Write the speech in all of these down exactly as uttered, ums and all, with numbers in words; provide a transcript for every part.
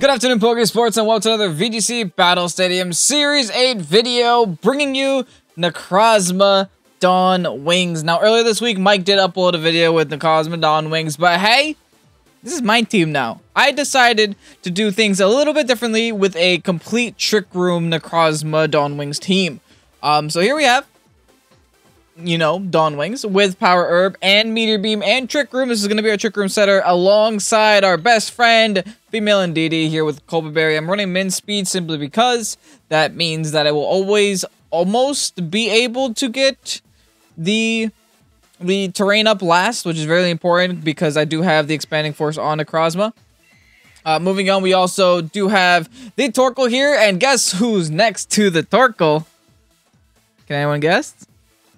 Good afternoon, Pokésports, and welcome to another V G C Battle Stadium Series eight video, bringing you Necrozma Dawn Wings. Now, earlier this week, Mike did upload a video with Necrozma Dawn Wings, but hey, this is my team now. I decided to do things a little bit differently with a complete Trick Room Necrozma Dawn Wings team. Um, so here we have, you know, Dawn Wings with Power Herb and Meteor Beam and Trick Room. This is going to be our Trick Room setter alongside our best friend, Female Indeedee, here with Cobra Berry. I'm running min speed simply because that means that I will always almost be able to get the the terrain up last, which is very important because I do have the Expanding Force on Necrozma. Uh, moving on, we also do have the Torkoal here, and guess who's next to the Torkoal? Can anyone guess?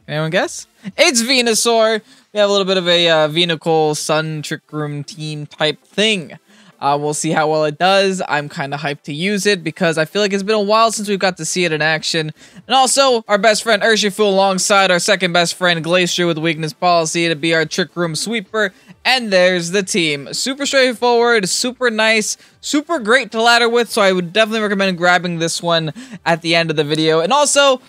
Anyone guess? It's Venusaur. We have a little bit of a uh, Venusaur Sun Trick Room team type thing. Uh, we'll see how well it does. I'm kind of hyped to use it because I feel like it's been a while since we've got to see it in action. And also, our best friend Urshifu alongside our second best friend Glacier with Weakness Policy to be our Trick Room sweeper. And there's the team. Super straightforward, super nice, super great to ladder with. So I would definitely recommend grabbing this one at the end of the video. And also,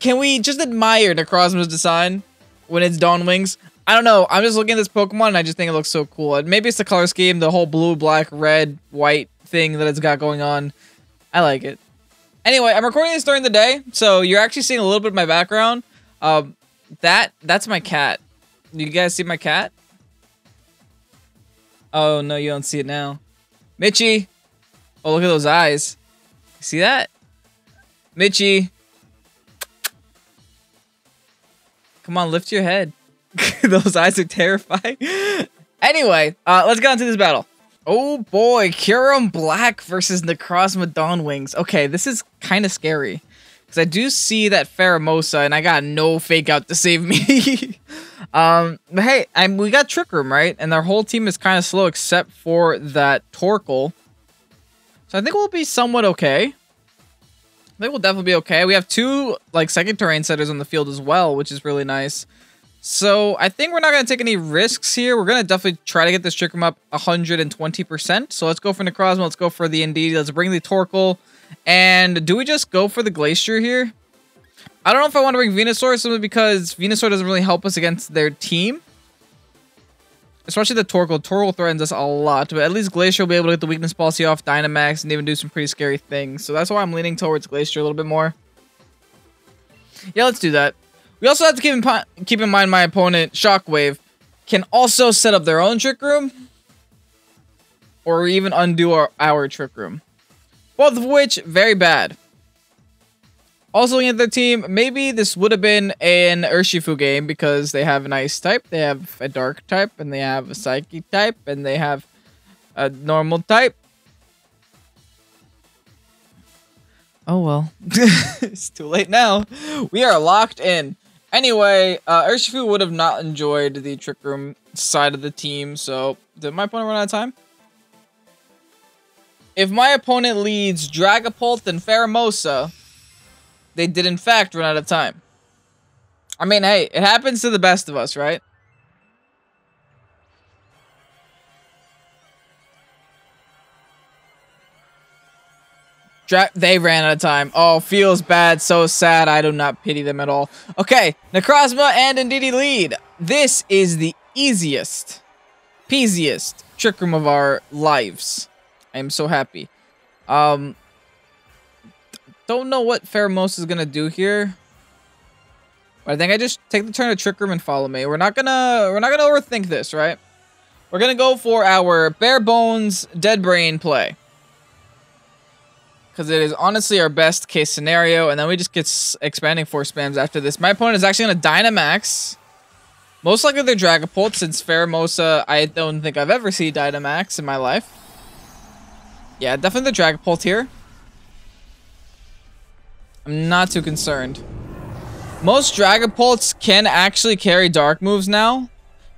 can we just admire Necrozma's design when it's Dawn Wings? I don't know. I'm just looking at this Pokemon and I just think it looks so cool. And maybe it's the color scheme, the whole blue, black, red, white thing that it's got going on. I like it. Anyway, I'm recording this during the day, so you're actually seeing a little bit of my background. Um, that that's my cat. You guys see my cat? Oh no, you don't see it now. Mitchy. Oh, look at those eyes. You see that? Mitchy. Come on, lift your head. Those eyes are terrifying. Anyway, uh, let's get on to this battle. Oh boy, Kyurem Black versus Necrozma Dawn Wings. Okay, this is kind of scary. Because I do see that Pheromosa, and I got no fake out to save me. um, but hey, I'm, we got Trick Room, right? And their whole team is kind of slow except for that Torkoal. So I think we'll be somewhat okay. I think we'll definitely be okay. We have two like second terrain setters on the field as well, which is really nice. So I think we're not going to take any risks here. We're going to definitely try to get this Trick Room up one hundred twenty percent. So let's go for Necrozma. Let's go for the Indeedee. Let's bring the Torkoal. And do we just go for the Glastrier here? I don't know if I want to bring Venusaur simply because Venusaur doesn't really help us against their team. Especially the Torkoal. Torkoal threatens us a lot, but at least Glacier will be able to get the Weakness Policy off Dynamax and even do some pretty scary things. So that's why I'm leaning towards Glacier a little bit more. Yeah, let's do that. We also have to keep in, keep in mind my opponent, Shockwave, can also set up their own Trick Room. Or even undo our, our Trick Room. Both of which, very bad. Also looking at their team, maybe this would have been an Urshifu game because they have an Ice type, they have a Dark type, and they have a Psychic type, and they have a Normal type. Oh well, it's too late now. We are locked in. Anyway, uh, Urshifu would have not enjoyed the Trick Room side of the team, so did my opponent run out of time? If my opponent leads Dragapult and Pheromosa, they did, in fact, run out of time. I mean, hey, it happens to the best of us, right? Dra they ran out of time. Oh, feels bad. So sad. I do not pity them at all. Okay, Necrozma and Indeedee lead. This is the easiest, peasiest Trick Room of our lives. I am so happy. Um... Don't know what Pheromosa is gonna do here. But I think I just take the turn to Trick Room and follow me. We're not gonna we're not gonna overthink this, right? We're gonna go for our bare bones, dead brain play. Cause it is honestly our best case scenario, and then we just get Expanding Force spams after this. My opponent is actually gonna Dynamax. Most likely they're Dragapult, since Pheromosa, I don't think I've ever seen Dynamax in my life. Yeah, definitely the Dragapult here. I'm not too concerned. Most Dragapults can actually carry dark moves now.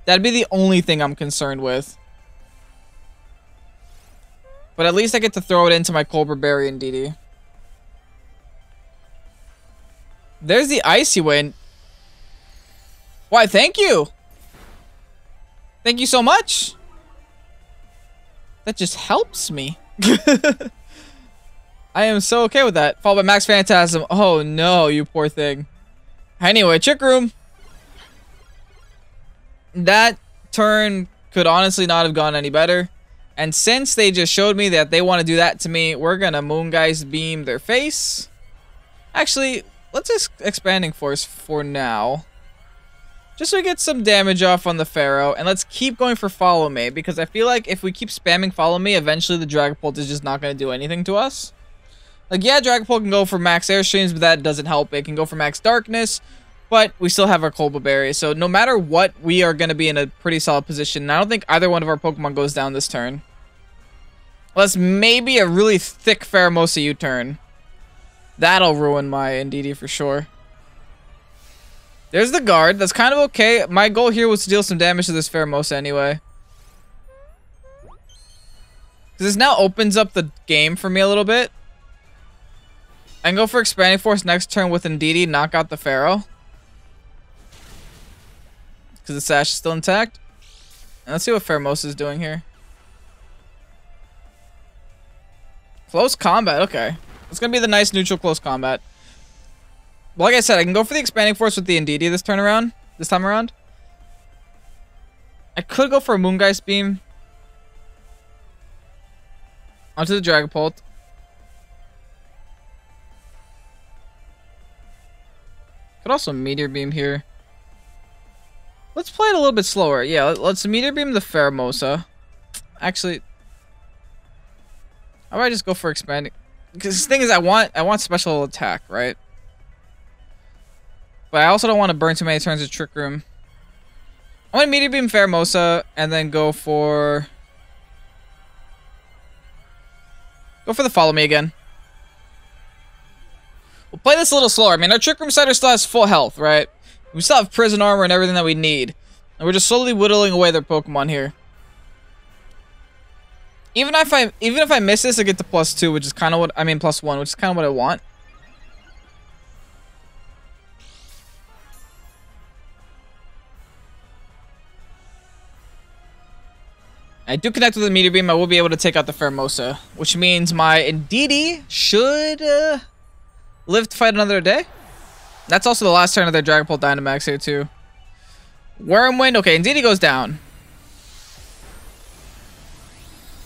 That'd be the only thing I'm concerned with. But at least I get to throw it into my Cobra Berry and Indeedee. There's the Icy Wind. Why, thank you! Thank you so much! That just helps me. I am so okay with that. Followed by Max Phantasm. Oh no, you poor thing. Anyway, Trick Room. That turn could honestly not have gone any better. And since they just showed me that they want to do that to me, we're going to Moongeist Beam their face. Actually, let's just Expanding Force for now. Just so we get some damage off on the Pharaoh. And let's keep going for Follow Me, because I feel like if we keep spamming Follow Me, eventually the Dragapult is just not going to do anything to us. Like, yeah, Dragapult can go for max Airstreams, but that doesn't help. It can go for max Darkness, but we still have our Cobra Berry. So no matter what, we are going to be in a pretty solid position. And I don't think either one of our Pokemon goes down this turn. Unless maybe a really thick Pheromosa U-turn. That'll ruin my Indeedee for sure. There's the guard. That's kind of okay. My goal here was to deal some damage to this Pheromosa anyway. Because this now opens up the game for me a little bit. I can go for Expanding Force next turn with Indeedee, knock out the Pharaoh. Because the Sash is still intact. And let's see what Pheromosa is doing here. Close combat, okay. It's going to be the nice neutral close combat. Well, like I said, I can go for the Expanding Force with the Indeedee this turn around. This time around. I could go for a Moongeist Beam. Onto the Dragapult. Could also Meteor Beam here. Let's play it a little bit slower. Yeah, let's Meteor Beam the Pheromosa. Actually, how about I just go for Expanding? Because the thing is, I want I want special attack, right? But I also don't want to burn too many turns of Trick Room. I'm gonna Meteor Beam Pheromosa and then go for go for the Follow Me again. We'll play this a little slower. I mean, our Trick Room Cider still has full health, right? We still have Prison Armor and everything that we need. And we're just slowly whittling away their Pokemon here. Even if I even if I miss this, I get to plus two, which is kind of what... I mean, plus one, which is kind of what I want. I do connect with the Meteor Beam. I will be able to take out the Pheromosa, which means my Indeedee should... Uh, live to fight another day. That's also the last turn of their Dragapult Dynamax here too. Wormwind. Okay, Indeedee goes down.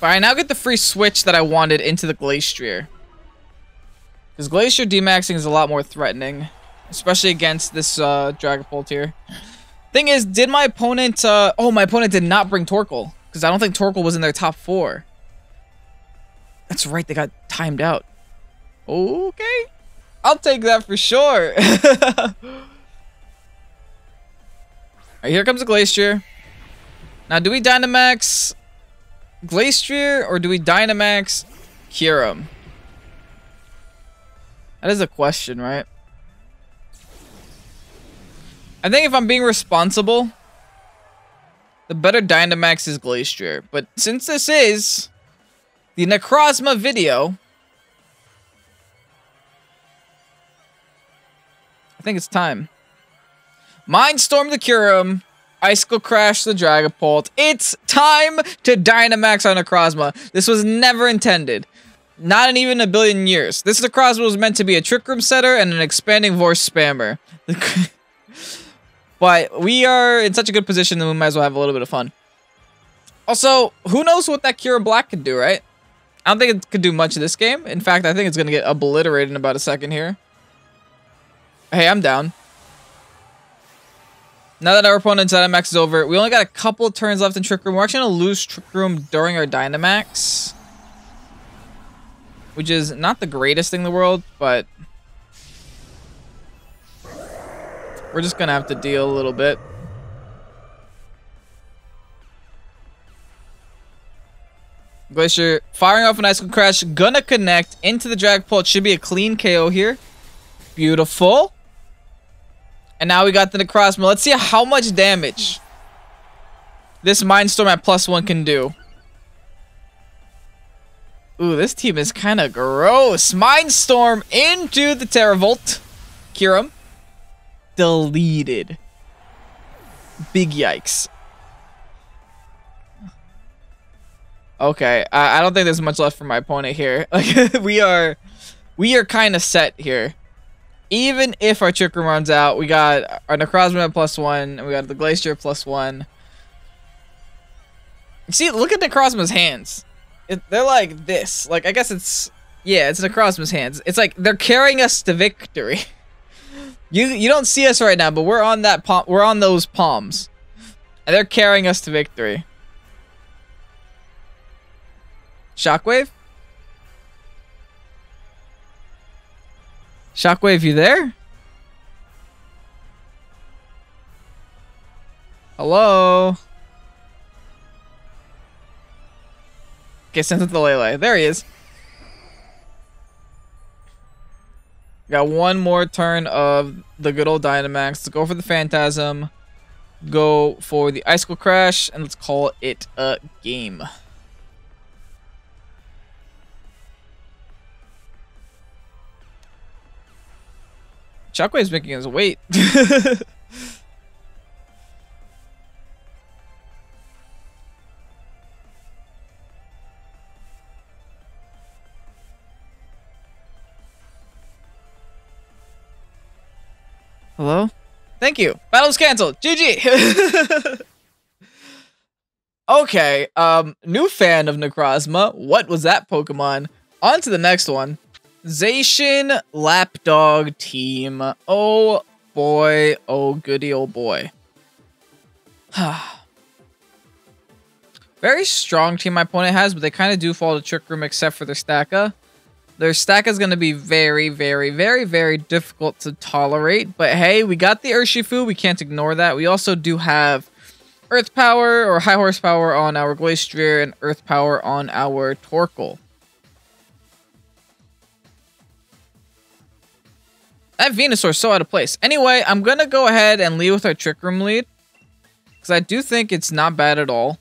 But I now get the free switch that I wanted into the Glastrier. Because Glacier D-maxing is a lot more threatening. Especially against this uh, Dragapult here. Thing is, did my opponent... Uh, oh, my opponent did not bring Torkoal. Because I don't think Torkoal was in their top four. That's right, they got timed out. Okay. I'll take that for sure. Alright, here comes a Glacier. Now, do we Dynamax Glacier or do we Dynamax Kyurem? That is a question, right? I think if I'm being responsible, the better Dynamax is Glacier. But since this is the Necrozma video, I think it's time. Mindstorm the Kyurem. Icicle Crash the Dragapult. It's time to Dynamax on Necrozma. This was never intended. Not in even a billion years. This Necrozma was meant to be a Trick Room setter and an Expanding Force spammer. But we are in such a good position that we might as well have a little bit of fun. Also, who knows what that Kyurem Black could do, right? I don't think it could do much in this game. In fact, I think it's going to get obliterated in about a second here. Hey, I'm down. Now that our opponent's Dynamax is over, we only got a couple turns left in Trick Room. We're actually going to lose Trick Room during our Dynamax. Which is not the greatest thing in the world, but... we're just going to have to deal a little bit. Glacier firing off an Icicle Crash. Gonna connect into the Dragapult. Should be a clean K O here. Beautiful. And now we got the Necrozma. Let's see how much damage this Mindstorm at plus one can do. Ooh, this team is kind of gross. Mindstorm into the Terravolt. Kyurem. Deleted. Big yikes. Okay, I, I don't think there's much left for my opponent here. Like we are, we are kind of set here. Even if our Trick Room runs out, we got our Necrozma plus one, and we got the Glacier plus one. See, look at Necrozma's hands. It, they're like this. Like I guess it's yeah, it's Necrozma's hands. It's like they're carrying us to victory. you you don't see us right now, but we're on that palm. We're on those palms, and they're carrying us to victory. Shockwave? Shockwave, you there? Hello? Okay, sent it to Lele. There he is. Got one more turn of the good old Dynamax. Let's go for the Phantasm. Go for the Icicle Crash. And let's call it a game. Shockwave's making his weight. Hello? Thank you. Battle's canceled. G G. Okay. Um, new fan of Necrozma. What was that Pokemon? On to the next one. Zacian Lapdog team. Oh boy. Oh goody old boy. Very strong team my opponent has, but they kind of do fall to Trick Room except for their Staka. Their Staka is going to be very, very, very, very difficult to tolerate. But hey, we got the Urshifu. We can't ignore that. We also do have Earth Power or High Horsepower on our Glastrier and Earth Power on our Torkoal. That Venusaur is so out of place. Anyway, I'm going to go ahead and lead with our Trick Room lead, because I do think it's not bad at all.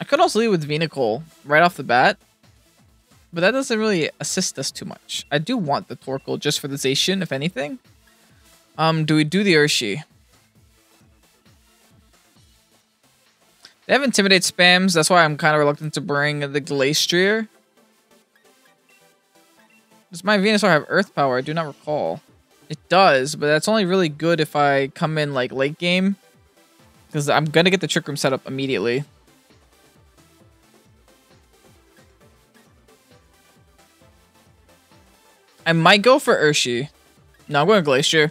I could also lead with Venusaur right off the bat, but that doesn't really assist us too much. I do want the Torkoal just for the Zacian, if anything. Um, do we do the Urshi? They have Intimidate spams. That's why I'm kind of reluctant to bring the Glastrier. Does my Venusaur have Earth Power? I do not recall. It does, but that's only really good if I come in like late game, because I'm gonna get the Trick Room set up immediately. I might go for Urshi. No, I'm going to Glacier.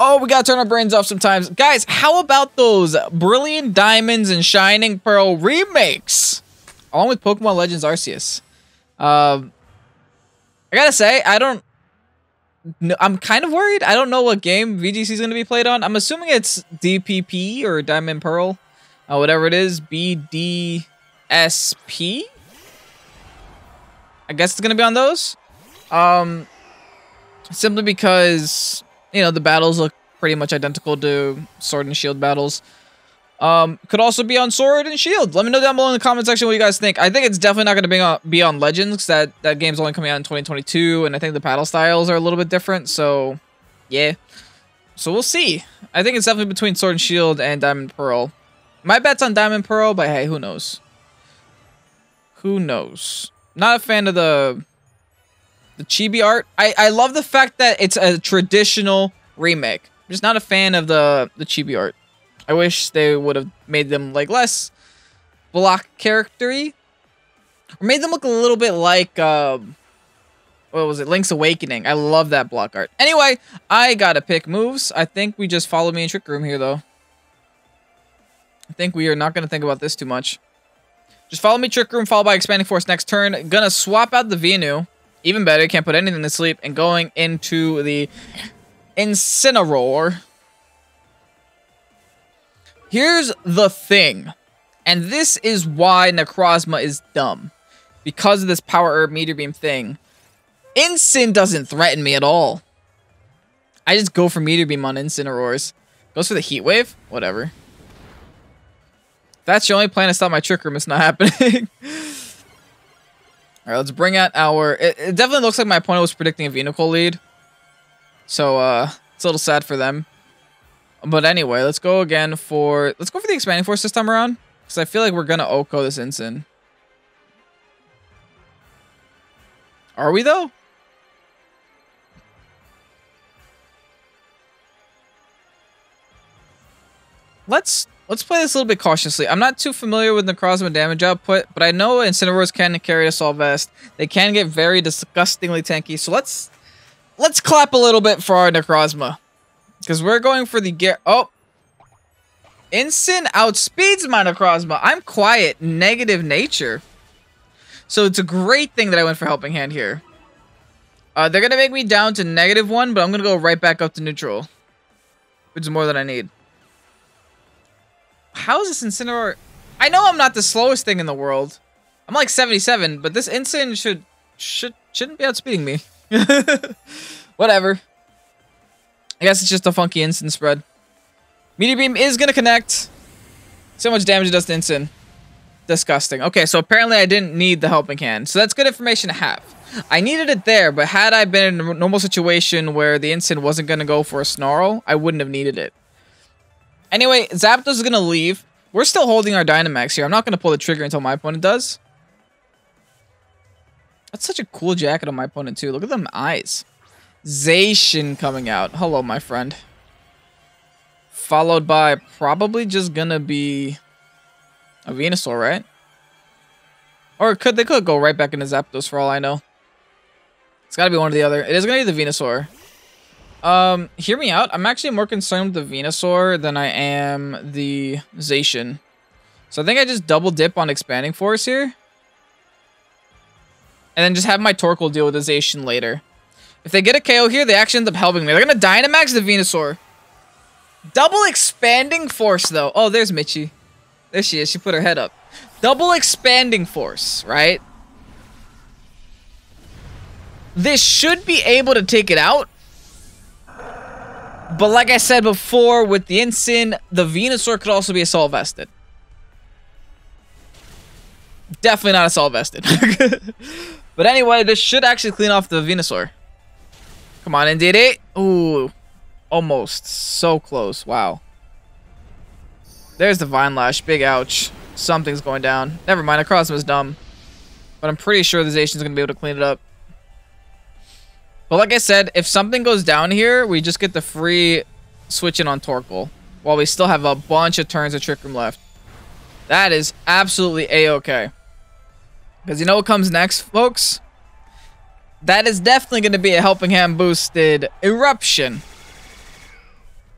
Oh, we gotta turn our brains off sometimes, guys. How about those Brilliant Diamonds and Shining Pearl remakes, along with Pokemon Legends Arceus? Um. I gotta say, I don't... No, I'm kind of worried. I don't know what game V G C is going to be played on. I'm assuming it's D P P or Diamond Pearl. Uh, whatever it is. B D S P? I guess it's going to be on those. Um, simply because, you know, the battles look pretty much identical to Sword and Shield battles. Um, could also be on Sword and Shield. Let me know down below in the comment section what you guys think. I think it's definitely not going to be on, be on Legends, because that, that game's only coming out in twenty twenty-two, and I think the battle styles are a little bit different, so yeah. So we'll see. I think it's definitely between Sword and Shield and Diamond Pearl. My bet's on Diamond Pearl, but hey, who knows? Who knows? Not a fan of the, the chibi art. I, I love the fact that it's a traditional remake. I'm just not a fan of the, the chibi art. I wish they would have made them like less block charactery, or made them look a little bit like um, what was it? Link's Awakening. I love that block art. Anyway, I gotta pick moves. I think we just follow me in Trick Room here, though. I think we are not gonna think about this too much. Just follow me Trick Room, followed by Expanding Force next turn. Gonna swap out the Venu. Even better, can't put anything to sleep, and going into the Incineroar. Here's the thing, and this is why Necrozma is dumb, because of this Power Herb Meteor Beam thing. Incin doesn't threaten me at all. I just go for Meteor Beam on Incineroars. Goes for the Heat Wave? Whatever. If that's your only plan to stop my Trick Room, it's not happening. Alright, let's bring out our... It, it definitely looks like my opponent was predicting a Venusaur lead. So, uh, it's a little sad for them. But anyway, let's go again for... Let's go for the Expanding Force this time around. Because I feel like we're going to Oko this Incin. Are we, though? Let's let's play this a little bit cautiously. I'm not too familiar with Necrozma damage output, but I know Incineroars can carry us all best. They can get very disgustingly tanky, so let's let's clap a little bit for our Necrozma. Because we're going for the gear. Oh! Incin outspeeds my Necrozma. I'm quiet. Negative nature. So it's a great thing that I went for Helping Hand here. Uh, they're going to make me down to negative one, but I'm going to go right back up to neutral. Which is more than I need. How is this Incineroar? I know I'm not the slowest thing in the world. I'm like seventy-seven, but this Incin should, should, shouldn't be outspeeding me. Whatever. I guess it's just a funky Incin spread. Meteor Beam is going to connect. So much damage it does to Incin. Disgusting. Okay, so apparently I didn't need the Helping Hand. So that's good information to have. I needed it there, but had I been in a normal situation where the Incin wasn't going to go for a Snarl, I wouldn't have needed it. Anyway, Zapdos is going to leave. We're still holding our Dynamax here. I'm not going to pull the trigger until my opponent does. That's such a cool jacket on my opponent, too. Look at them eyes. Zacian coming out. Hello, my friend. Followed by probably just gonna be a Venusaur, right? Or could they could go right back into Zapdos for all I know. It's gotta be one or the other. It is gonna be the Venusaur. Um, hear me out. I'm actually more concerned with the Venusaur than I am the Zacian. So I think I just double dip on Expanding Force here. And then just have my Torkoal deal with the Zacian later. If they get a K O here, they actually end up helping me. They're gonna Dynamax the Venusaur. Double Expanding Force, though. Oh, there's Mitchy. There she is. She put her head up. Double Expanding Force, right? This should be able to take it out. But like I said before, with the Incin, the Venusaur could also be Assault Vested. Definitely not Assault Vested. But anyway, this should actually clean off the Venusaur. Come on, Indeedee. Ooh. Almost. So close. Wow. There's the Vine Lash. Big ouch. Something's going down. Never mind. Necrozma's dumb. But I'm pretty sure the Zacian's going to be able to clean it up. But like I said, if something goes down here, we just get the free switch in on Torkoal. While we still have a bunch of turns of Trick Room left. That is absolutely A-okay. Because you know what comes next, folks? That is definitely going to be a Helping Hand boosted Eruption.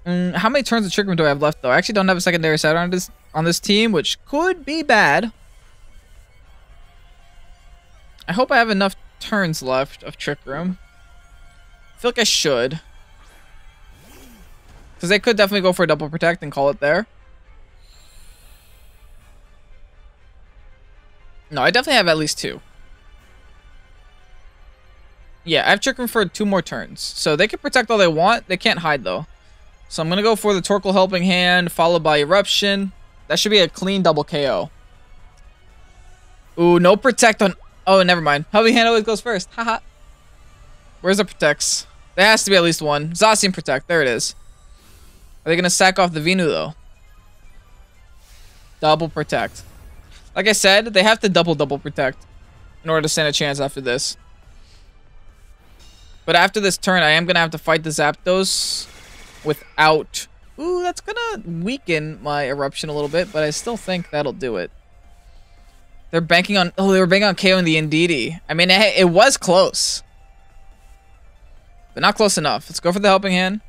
How many turns of Trick Room do I have left, though? I actually don't have a secondary Saturn on this, on this team, which could be bad. I hope I have enough turns left of Trick Room. I feel like I should. Because they could definitely go for a double protect and call it there. No, I definitely have at least two. Yeah, I have Trick Room for two more turns. So they can protect all they want. They can't hide, though. So I'm going to go for the Torkoal Helping Hand, followed by Eruption. That should be a clean double K O. Ooh, no Protect on... Oh, never mind. Helping Hand always goes first. Haha. Where's the Protects? There has to be at least one. Zacian Protect. There it is. Are they going to sack off the Venu, though? Double Protect. Like I said, they have to double double Protect in order to stand a chance after this. But after this turn, I am going to have to fight the Zapdos... without... Ooh, that's gonna weaken my Eruption a little bit, but I still think that'll do it. They're banking on... Oh, they were banking on KOing the Indeedee. I mean, it, it was close. But not close enough. Let's go for the Helping Hand.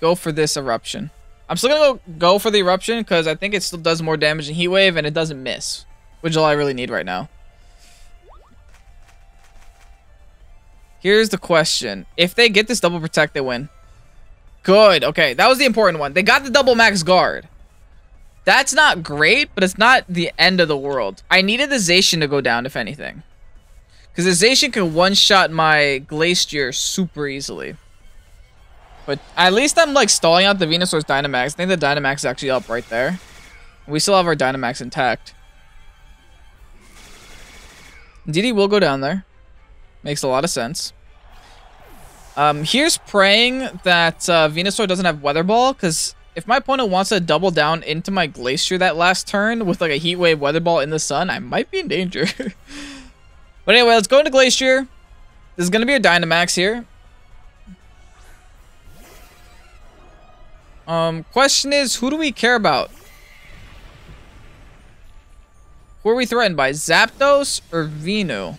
Go for this Eruption. I'm still gonna go, go for the Eruption, because I think it still does more damage than Heat Wave, and it doesn't miss. Which is all I really need right now. Here's the question. If they get this double Protect, they win. Good. Okay, that was the important one. They got the double max guard. That's not great, but it's not the end of the world. I needed the Zacian to go down, if anything. Because the Zacian can one-shot my Glastrier super easily. But at least I'm, like, stalling out the Venusaur's Dynamax. I think the Dynamax is actually up right there. We still have our Dynamax intact. Indeedee will go down there. Makes a lot of sense. Um, here's praying that uh, Venusaur doesn't have Weather Ball, because If my opponent wants to double down into my Glacier that last turn with like a Heat Wave, Weather Ball in the sun, I might be in danger. But anyway, let's go into Glacier. This is going to be a Dynamax here. Um, question is, who do we care about? Who are we threatened by? Zapdos or Venu?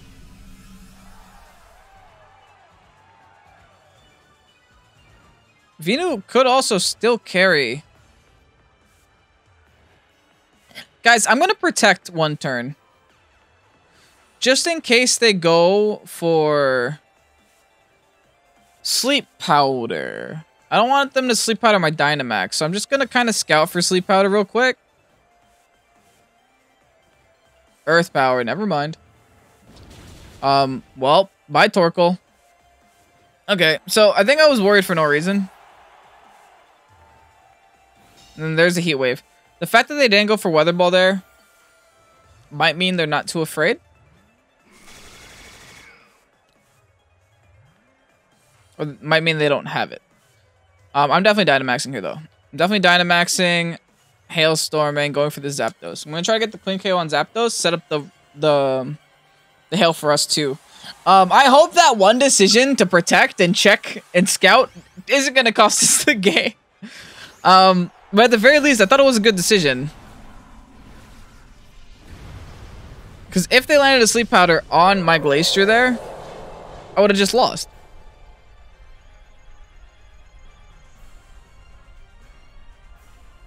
Venu could also still carry. Guys, I'm going to protect one turn. Just in case they go for Sleep Powder. I don't want them to Sleep Powder my Dynamax, so I'm just going to kind of scout for Sleep Powder real quick. Earth Power, never mind. Um, well, bye Torkoal. Okay, so I think I was worried for no reason. And then there's a Heat Wave. The fact that they didn't go for Weather Ball there might mean they're not too afraid. Or might mean they don't have it. Um, I'm definitely Dynamaxing here, though. I'm definitely Dynamaxing, Hailstorming, going for the Zapdos. I'm going to try to get the clean K O on Zapdos, set up the the, the Hail for us, too. Um, I hope that one decision to protect and check and scout isn't going to cost us the game. Um, but at the very least, I thought it was a good decision. Because if they landed a Sleep Powder on my Glacier there, I would have just lost.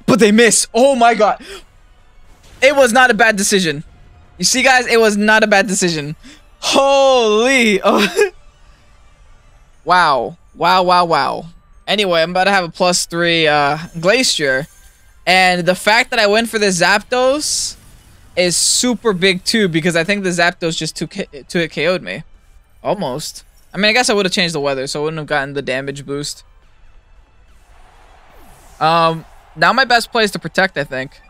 But they miss. Oh my god. It was not a bad decision. You see, guys, it was not a bad decision. Holy. Oh. Wow. Wow, wow, wow. Anyway, I'm about to have a plus three uh, Glacier. And the fact that I went for the Zapdos is super big, too, because I think the Zapdos just two hit K O'd me. Almost. I mean, I guess I would have changed the weather, so I wouldn't have gotten the damage boost. Um... Now my best play is to protect, I think.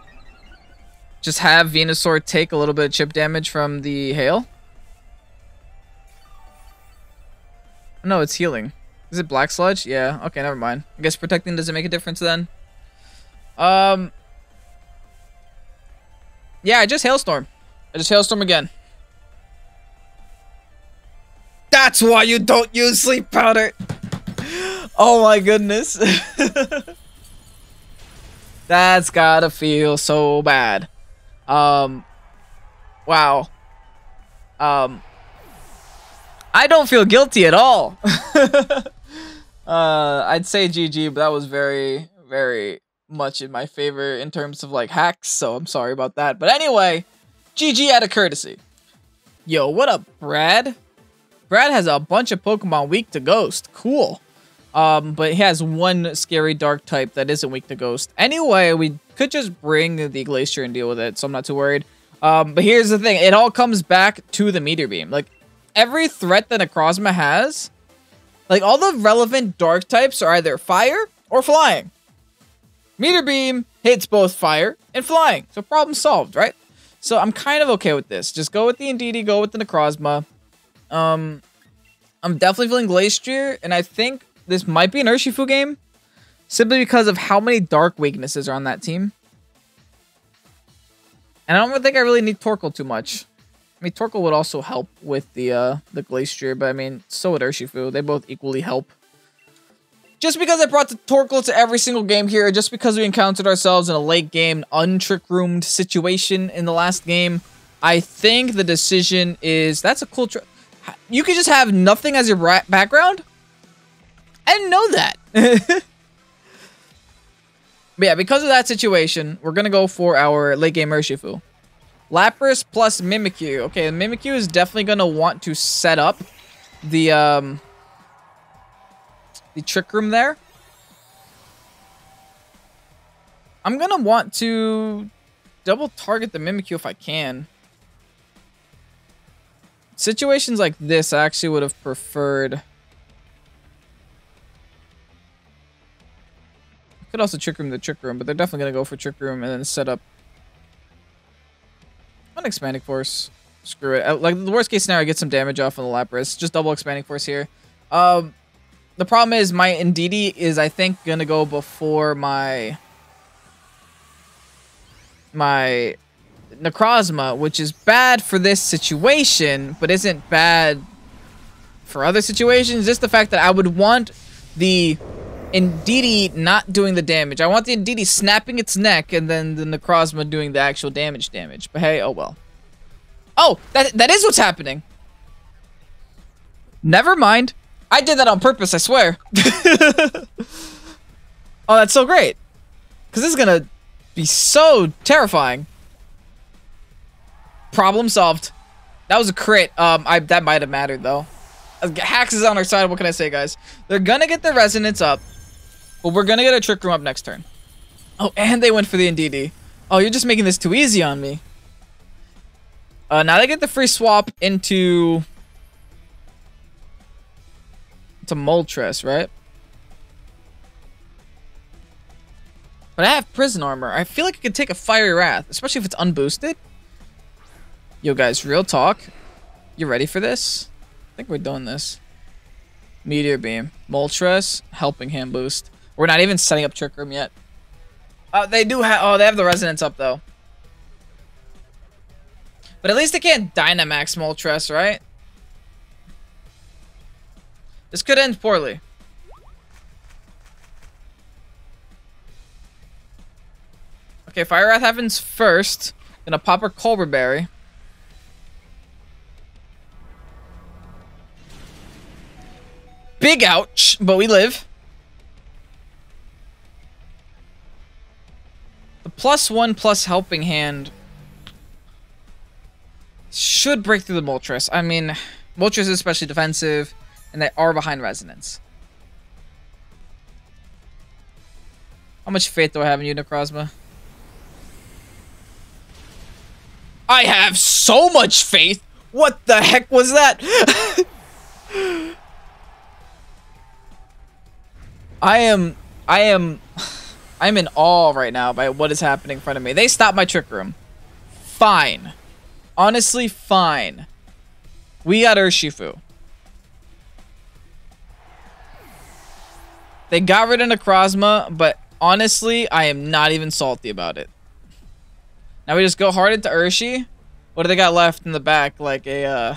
Just have Venusaur take a little bit of chip damage from the hail. No, it's healing. Is it Black Sludge? Yeah. Okay, never mind. I guess protecting doesn't make a difference then. Um. Yeah, I just Hailstorm. I just Hailstorm again. That's why you don't use Sleep Powder! Oh my goodness. That's gotta feel so bad. Um, wow. Um, I don't feel guilty at all. uh, I'd say G G, but that was very, very much in my favor in terms of like hacks, so I'm sorry about that. But anyway, G G out of courtesy. Yo, what up, Brad? Brad has a bunch of Pokemon weak to Ghost. Cool. Um, but he has one scary dark type that isn't weak to Ghost. Anyway, we could just bring the Glacier and deal with it, so I'm not too worried. Um, but here's the thing. It all comes back to the Meteor Beam. Like, every threat that Necrozma has, like, all the relevant dark types are either fire or flying. Meteor Beam hits both fire and flying. So problem solved, right? So I'm kind of okay with this. Just go with the Indeedee, go with the Necrozma. Um, I'm definitely feeling Glacier, and I think this might be an Urshifu game, simply because of how many dark weaknesses are on that team. And I don't think I really need Torkoal too much. I mean, Torkoal would also help with the uh, the Glacier, but I mean, so would Urshifu. They both equally help. Just because I brought the Torkoal to every single game here, just because we encountered ourselves in a late game, untrick roomed situation in the last game, I think the decision is, that's a cool trick. You could just have nothing as your background? I didn't know that. But yeah, because of that situation, we're going to go for our late-game Urshifu. Lapras plus Mimikyu. Okay, Mimikyu is definitely going to want to set up the, um, the Trick Room there. I'm going to want to double-target the Mimikyu if I can. Situations like this, I actually would have preferred. Could also Trick Room the Trick Room, but they're definitely going to go for Trick Room and then set up an Expanding Force. Screw it. Like, the worst case scenario, I get some damage off on the Lapras. Just double Expanding Force here. Um, the problem is my Indeedee is, I think, going to go before my my Necrozma, which is bad for this situation, but isn't bad for other situations. Just the fact that I would want the Indeedee not doing the damage. I want the Indeedee snapping its neck and then the Necrozma doing the actual damage damage. But hey, oh well. Oh, that that is what's happening. Never mind. I did that on purpose, I swear. Oh, that's so great. Because this is going to be so terrifying. Problem solved. That was a crit. Um, I that might have mattered, though. Hax is on our side. What can I say, guys? They're going to get the resonance up. But we're going to get a Trick Room up next turn. Oh, and they went for the Indeedee. Oh, you're just making this too easy on me. Uh, now they get the free swap into... to Moltres, right? But I have Prison Armor. I feel like I could take a Fiery Wrath, especially if it's unboosted. Yo, guys, real talk. You ready for this? I think we're doing this. Meteor Beam. Moltres, helping him boost. We're not even setting up Trick Room yet. Uh, they do have... Oh, they have the Resonance up, though. But at least they can't Dynamax Moltres, right? This could end poorly. Okay, Fire Wrath happens first. Gonna pop her Cobra Berry. Big ouch, but we live. The plus one plus helping hand should break through the Moltres. I mean, Moltres is especially defensive, and they are behind resonance. How much faith do I have in you, Necrozma? I have so much faith! What the heck was that? I am, I am, I'm in awe right now by what is happening in front of me. They stopped my Trick Room. Fine. Honestly, fine. We got Urshifu. They got rid of Necrozma, but honestly, I am not even salty about it. Now we just go hard into Urshi. What do they got left in the back? Like a, uh,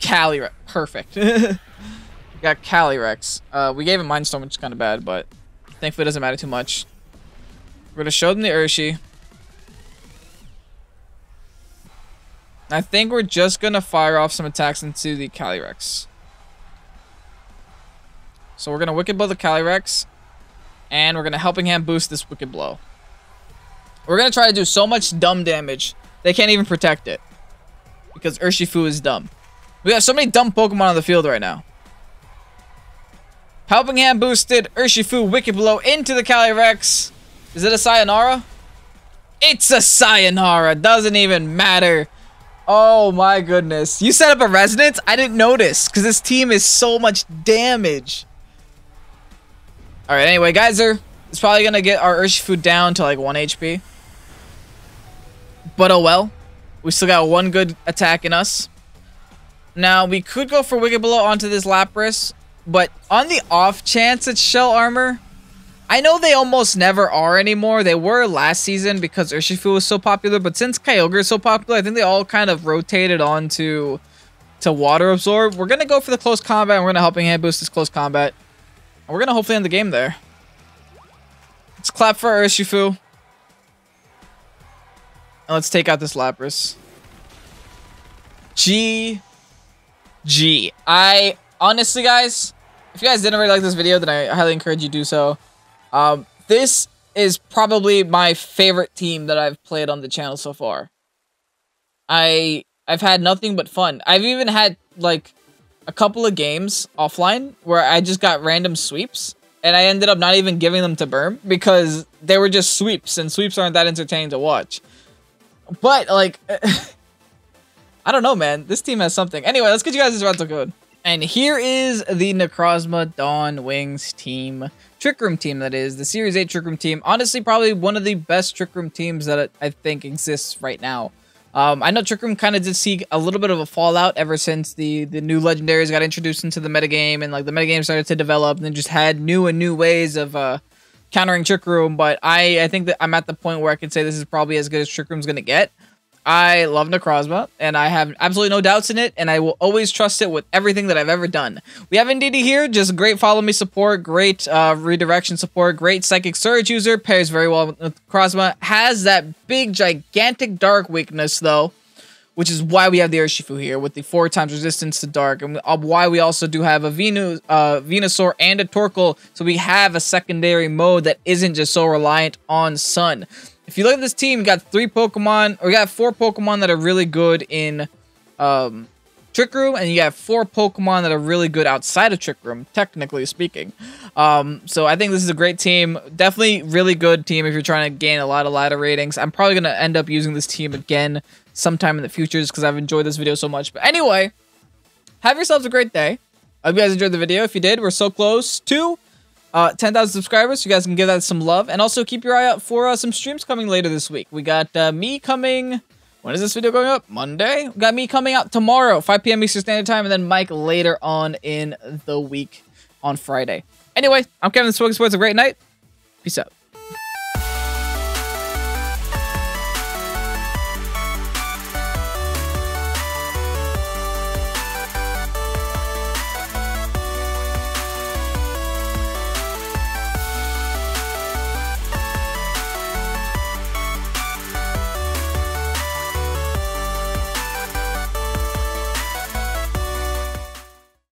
Calyrex. Perfect. Got Calyrex. Uh, we gave him Mind Storm, which is kind of bad, but thankfully it doesn't matter too much. We're going to show them the Urshi. I think we're just going to fire off some attacks into the Calyrex. So we're going to Wicked Blow the Calyrex, and we're going to Helping Hand boost this Wicked Blow. We're going to try to do so much dumb damage, they can't even protect it. Because Urshifu is dumb. We have so many dumb Pokemon on the field right now. Helping Hand boosted, Urshifu Wicked Blow into the Calyrex. Is it a sayonara? It's a sayonara. Doesn't even matter. Oh my goodness. You set up a resonance? I didn't notice because this team is so much damage. Alright, anyway, Geyser is probably going to get our Urshifu down to like one H P. But oh well. We still got one good attack in us. Now, we could go for Wicked Blow onto this Lapras. But on the off chance it's Shell Armor, I know they almost never are anymore. They were last season because Urshifu was so popular, but since Kyogre is so popular, I think they all kind of rotated on to, to Water Absorb. We're going to go for the Close Combat, and we're going to Helping Hand boost this Close Combat. And we're going to hopefully end the game there. Let's clap for Urshifu. And let's take out this Lapras. G. G. I... Honestly, guys, if you guys didn't really like this video, then I highly encourage you to do so. Um, this is probably my favorite team that I've played on the channel so far. I, I've had nothing but fun. I've even had, like, a couple of games offline where I just got random sweeps. And I ended up not even giving them to Berm because they were just sweeps. And sweeps aren't that entertaining to watch. But, like, I don't know, man. This team has something. Anyway, let's get you guys this rental code. And here is the Necrozma Dawn Wings team. Trick Room team, that is. The Series eight Trick Room team. Honestly, probably one of the best Trick Room teams that I think exists right now. Um, I know Trick Room kind of did see a little bit of a fallout ever since the, the new Legendaries got introduced into the metagame. And like the metagame started to develop. And then just had new and new ways of uh, countering Trick Room, but I, I think that I'm at the point where I can say this is probably as good as Trick Room's going to get. I love Necrozma, and I have absolutely no doubts in it, and I will always trust it with everything that I've ever done. We have Indeedee here, just great follow me support, great uh, redirection support, great Psychic Surge user, pairs very well with Necrozma, has that big, gigantic Dark weakness, though, which is why we have the Urshifu here, with the four times resistance to Dark, and why we also do have a Venus, uh, Venusaur and a Torkoal, so we have a secondary mode that isn't just so reliant on Sun. If you look at this team, you got three Pokemon, or you got four Pokemon that are really good in um, Trick Room, and you got four Pokemon that are really good outside of Trick Room, technically speaking. Um, so I think this is a great team. Definitely really good team if you're trying to gain a lot of ladder ratings. I'm probably going to end up using this team again sometime in the future just because I've enjoyed this video so much. But anyway, have yourselves a great day. I hope you guys enjoyed the video. If you did, we're so close to Uh, ten thousand subscribers, so you guys can give that some love. And also keep your eye out for uh, some streams coming later this week. We got uh, me coming... When is this video going up? Monday? We got me coming out tomorrow, five P M Eastern Standard Time, and then Mike later on in the week on Friday. Anyway, I'm Kevin, Pokésports. Have a great night. Peace out.